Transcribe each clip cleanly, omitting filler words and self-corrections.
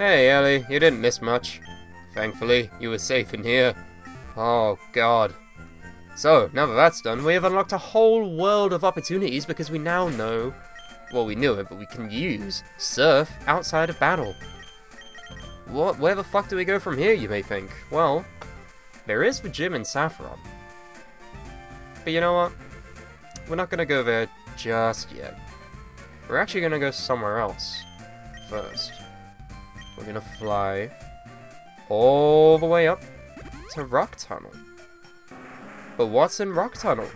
Hey, Ellie, you didn't miss much. Thankfully, you were safe in here. Oh, God. So, now that that's done, we have unlocked a whole world of opportunities because we now know... Well, we knew it, but we can use Surf outside of battle. What? Where the fuck do we go from here, you may think? Well, there is the gym in Saffron. But you know what? We're not gonna go there just yet. We're actually gonna go somewhere else first. We're gonna fly all the way up to Rock Tunnel. But what's in Rock Tunnel?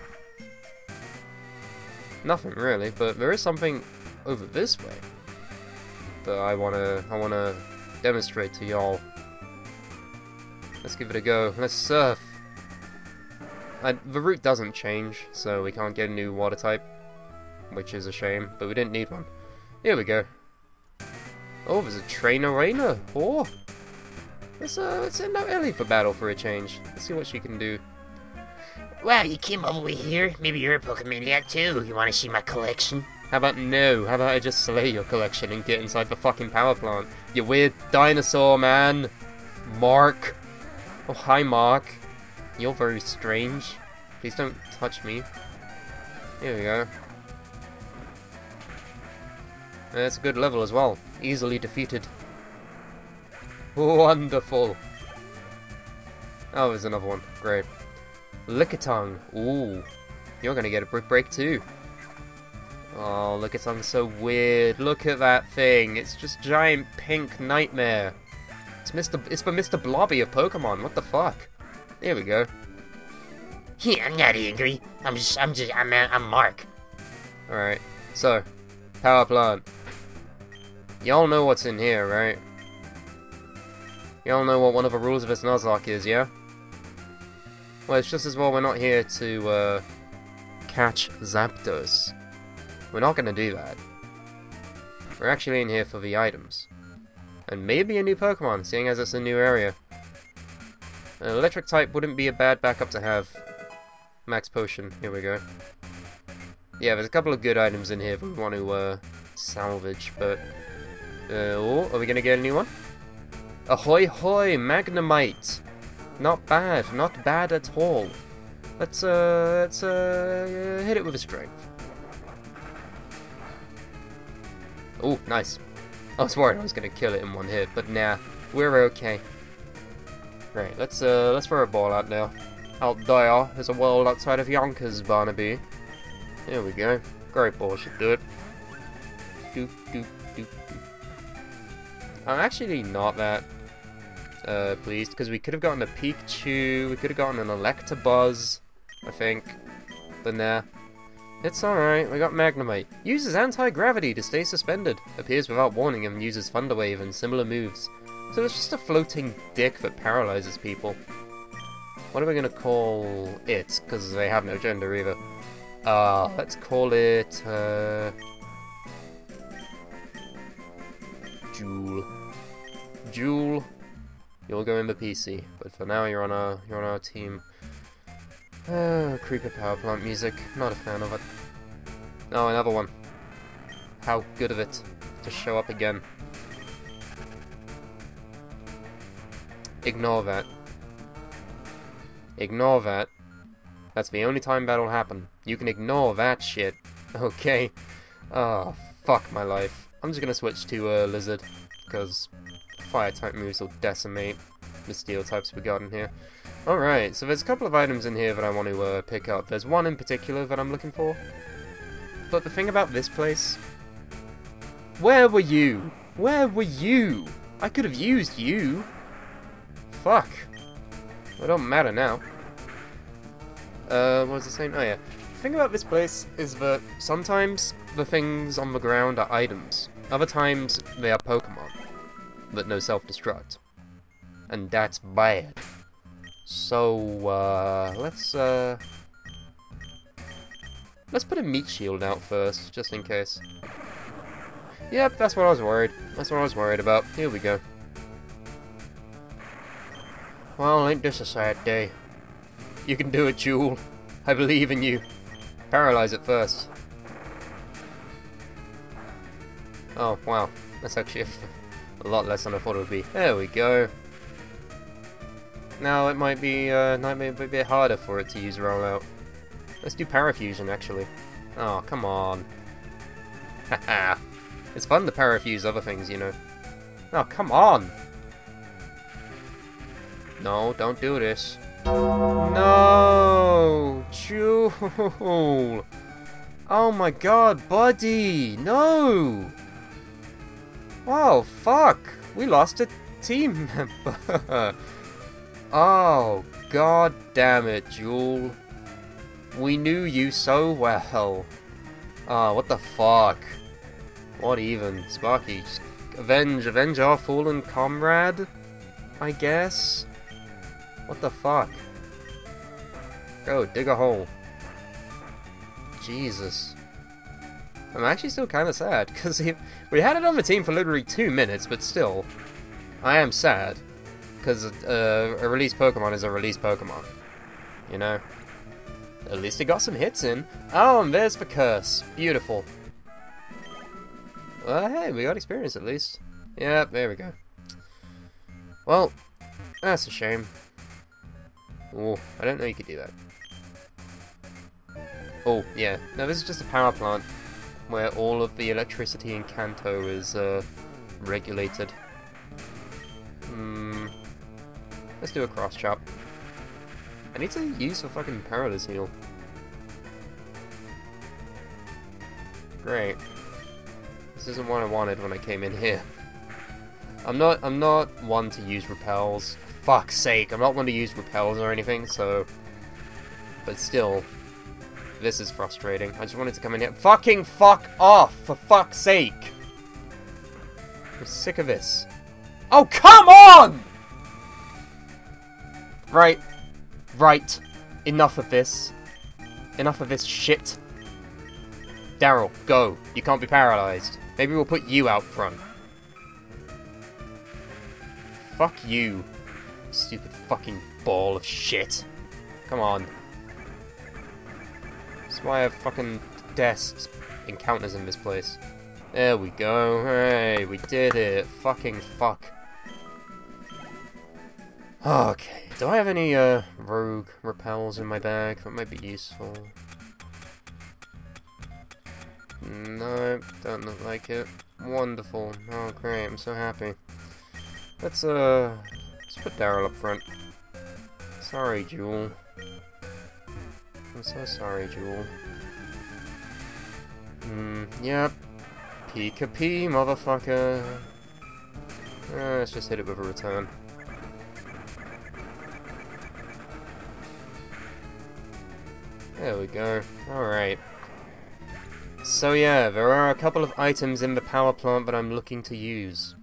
Nothing really, but there is something over this way that I wanna demonstrate to y'all. Let's give it a go. Let's surf. The route doesn't change, so we can't get a new water type, which is a shame, but we didn't need one. Here we go. Oh, there's a train arena. Oh, let's send out Ellie for battle for a change. Let's see what she can do. Wow, you came all the way here. Maybe you're a Pokemaniac too. You want to see my collection? How about no? How about I just slay your collection and get inside the fucking power plant? You weird dinosaur, man. Mark. Oh, hi, Mark. You're very strange. Please don't touch me. Here we go. That's a good level as well. Easily defeated. Wonderful. Oh, there's another one. Great. Lickitung. Ooh. You're gonna get a brick break too. Oh, Lickitung's so weird. Look at that thing. It's just giant pink nightmare. It's for Mr. Blobby of Pokemon. What the fuck? Here we go. Yeah, I'm not angry. I'm Mark. Alright, so, power plant. Y'all know what's in here, right? Y'all know what one of the rules of this Nuzlocke is, yeah? Well, it's just as well we're not here to, catch Zapdos. We're not gonna do that. We're actually in here for the items. And maybe a new Pokemon, seeing as it's a new area. An electric type wouldn't be a bad backup to have. Max Potion, here we go. Yeah, there's a couple of good items in here that we want to salvage, but... oh, are we going to get a new one? Ahoy hoy, Magnemite! Not bad at all. Let's hit it with a strength. Oh, nice. I was worried I was going to kill it in one hit, but nah, we're okay. Right, let's throw a ball out there. Out there, there's a world outside of Yonkers, Barnaby. There we go. Great ball should do it. Doop, doop, doop, doop. I'm actually not that pleased, because we could have gotten a Pikachu, we could have gotten an Electabuzz, I think. But nah. It's alright, we got Magnemite. Uses anti-gravity to stay suspended. Appears without warning and uses Thunder Wave and similar moves. So it's just a floating dick that paralyzes people. What are we gonna call it? Because they have no gender either. Let's call it, Jewel. Jewel. You'll go in the PC, but for now you're on our team. Creeper power plant music. Not a fan of it. Oh, another one. How good of it to show up again. Ignore that. Ignore that. That's the only time that'll happen. You can ignore that shit. Okay. Oh, fuck my life. I'm just gonna switch to Lizard, because Fire-type moves will decimate the Steel-types we got in here. Alright, so there's a couple of items in here that I want to pick up. There's one in particular that I'm looking for. But the thing about this place... Where were you? Where were you? I could have used you! Fuck. Well, it don't matter now. What was I saying? Oh yeah. The thing about this place is that sometimes the things on the ground are items. Other times they are Pokemon that no self-destruct. And that's bad. So, let's put a meat shield out first, just in case. Yep, that's what I was worried. That's what I was worried about. Here we go. Well, ain't this a sad day. You can do it, Jewel. I believe in you. Paralyze it first. Oh, wow. That's actually a a lot less than I thought it would be. There we go. Now it might be a bit harder for it to use rollout. Let's do Parafusion actually. Oh, come on. Haha. It's fun to parafuse other things, you know. Oh, come on! No, don't do this. No! Jewel! Oh my god, buddy! No! Oh, fuck! We lost a team member! Oh, god damn it, Jewel. We knew you so well. Ah, oh, what the fuck? What even? Sparky, just avenge our fallen comrade? I guess? What the fuck? Go, dig a hole. Jesus. I'm actually still kinda sad, because we had it on the team for literally 2 minutes, but still. I am sad. Because a released Pokemon is a released Pokemon. You know? At least it got some hits in. Oh, and there's the curse. Beautiful. Well, hey, we got experience at least. Yep, there we go. Well, that's a shame. Oh, I don't know you could do that. Oh, yeah. No, this is just a power plant where all of the electricity in Kanto is regulated. Let's do a cross chop. I need to use a fucking Paralysis Heal. Great. This isn't what I wanted when I came in here. I'm not one to use repels. Fuck's sake, I'm not one to use repels or anything, so... But still, this is frustrating. I just wanted to come in here. Fucking fuck off, for fuck's sake! I'm sick of this. Oh, come on! Right. Right. Enough of this. Enough of this shit. Daryl, go. You can't be paralyzed. Maybe we'll put you out front. Fuck you. Stupid fucking ball of shit. Come on. That's why I have fucking deaths encounters in this place. There we go. Hey, we did it. Fucking fuck. Okay. Do I have any rogue repels in my bag that might be useful? No, don't look like it. Wonderful. Oh great, I'm so happy. Let's put Daryl up front. Sorry, Jewel. I'm so sorry, Jewel. Yep. Pika-pee, motherfucker. Let's just hit it with a return. There we go. Alright. So yeah, there are a couple of items in the power plant that I'm looking to use.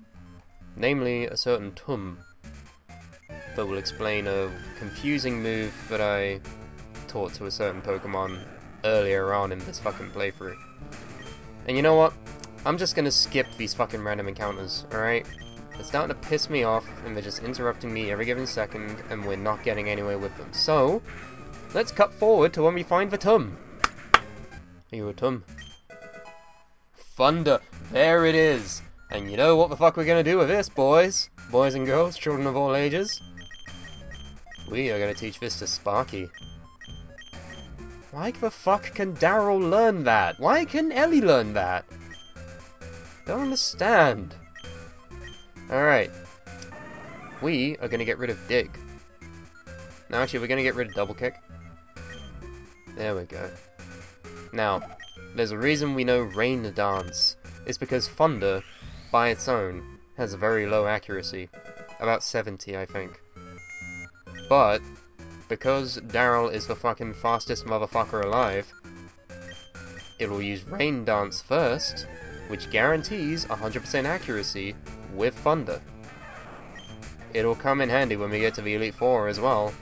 Namely, a certain Tum. That will explain a confusing move that I taught to a certain Pokemon earlier on in this fucking playthrough. And you know what? I'm just gonna skip these fucking random encounters, alright? It's starting to piss me off, and they're just interrupting me every given second, and we're not getting anywhere with them. So... let's cut forward to when we find the Tum. Are you a Tum? Thunder! There it is! And you know what the fuck we're gonna do with this, boys? Boys and girls, children of all ages. We are gonna teach this to Sparky. Why the fuck can Daryl learn that? Why can Ellie learn that? Don't understand. Alright. We are gonna get rid of Dig. No, actually, we're gonna get rid of Double Kick. There we go. Now, there's a reason we know Rain Dance. It's because Thunder, by its own, has a very low accuracy. About 70, I think. But, because Daryl is the fucking fastest motherfucker alive, it'll use Rain Dance first, which guarantees 100% accuracy with Thunder. It'll come in handy when we get to the Elite Four as well.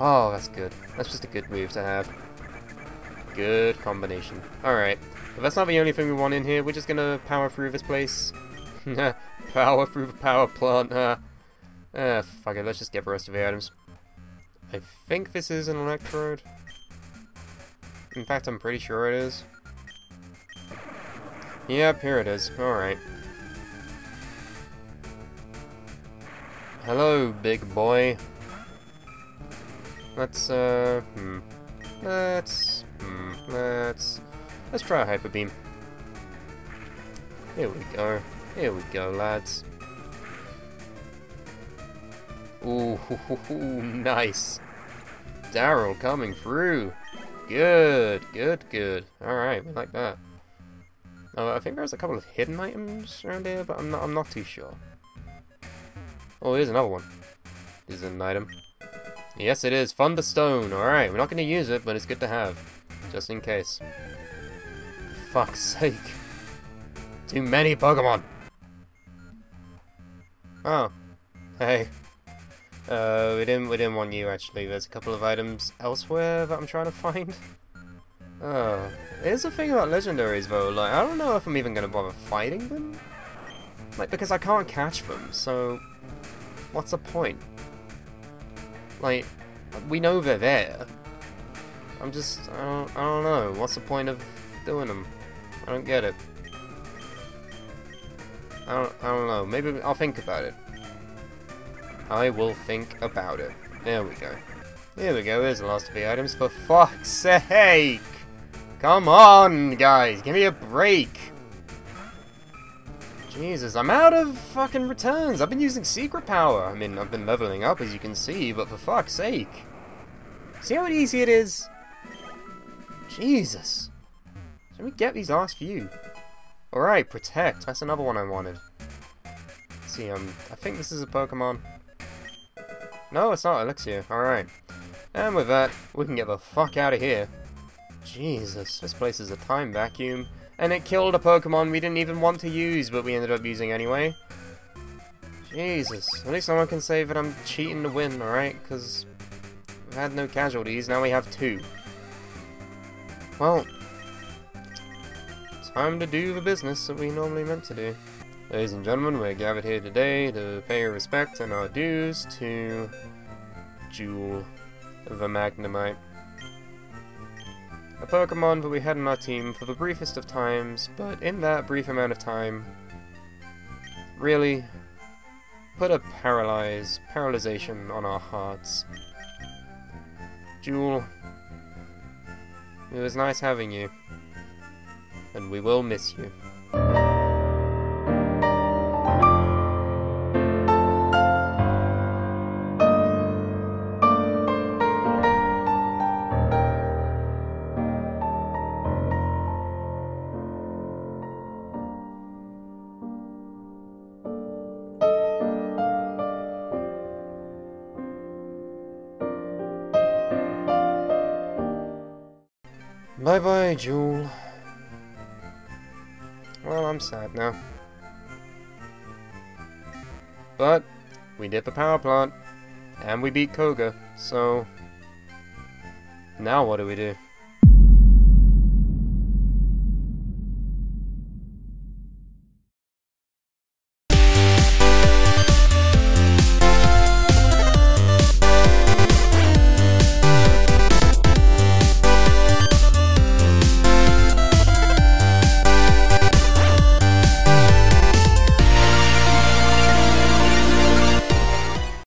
Oh, that's good. That's just a good move to have. Good combination. Alright. But that's not the only thing we want in here. We're just gonna power through this place. Power through the power plant, huh? Fuck it. Let's just get the rest of the items. I think this is an Electrode. In fact, I'm pretty sure it is. Yep, here it is. Alright. Hello, big boy. Let's try a Hyper Beam. Here we go, lads. Ooh, nice. Daryl coming through. Good, good, good. Alright, we like that. I think there's a couple of hidden items around here, but I'm not too sure. Oh, here's another one. This is an item. Yes, it is. Thunderstone. Alright, we're not going to use it, but it's good to have. Just in case. Fuck's sake. Too many Pokemon! Oh. Hey. We didn't want you, actually. There's a couple of items elsewhere that I'm trying to find. Oh. Here's the thing about legendaries, though. Like, I don't know if I'm even going to bother fighting them. Like, because I can't catch them, so... what's the point? Like, we know they're there. I'm just... I don't know. What's the point of doing them? I don't get it. I don't know. Maybe I'll think about it. I will think about it. There we go. Here we go. Here's the last of the items. For fuck's sake! Come on, guys! Give me a break! Jesus, I'm out of fucking returns! I've been using secret power! I mean, I've been leveling up, as you can see, but for fuck's sake! See how easy it is? Jesus! Let me get these last few. Alright, Protect. That's another one I wanted. Let's see, I think this is a Pokemon. No, it's not Elixir. Alright. And with that, we can get the fuck out of here. Jesus, this place is a time vacuum. And it killed a Pokemon we didn't even want to use, but we ended up using anyway. Jesus. At least no one can say that I'm cheating to win, alright? Because we've had no casualties, now we have 2. Well, time to do the business that we normally meant to do. Ladies and gentlemen, we're gathered here today to pay our respect and our dues to... Jewel the Magnemite. A Pokemon that we had on our team for the briefest of times, but in that brief amount of time, really put a paralization on our hearts. Jewel, it was nice having you, and we will miss you. Bye-bye, Jewel. Well, I'm sad now. But, we did the power plant, and we beat Koga, so... now what do we do?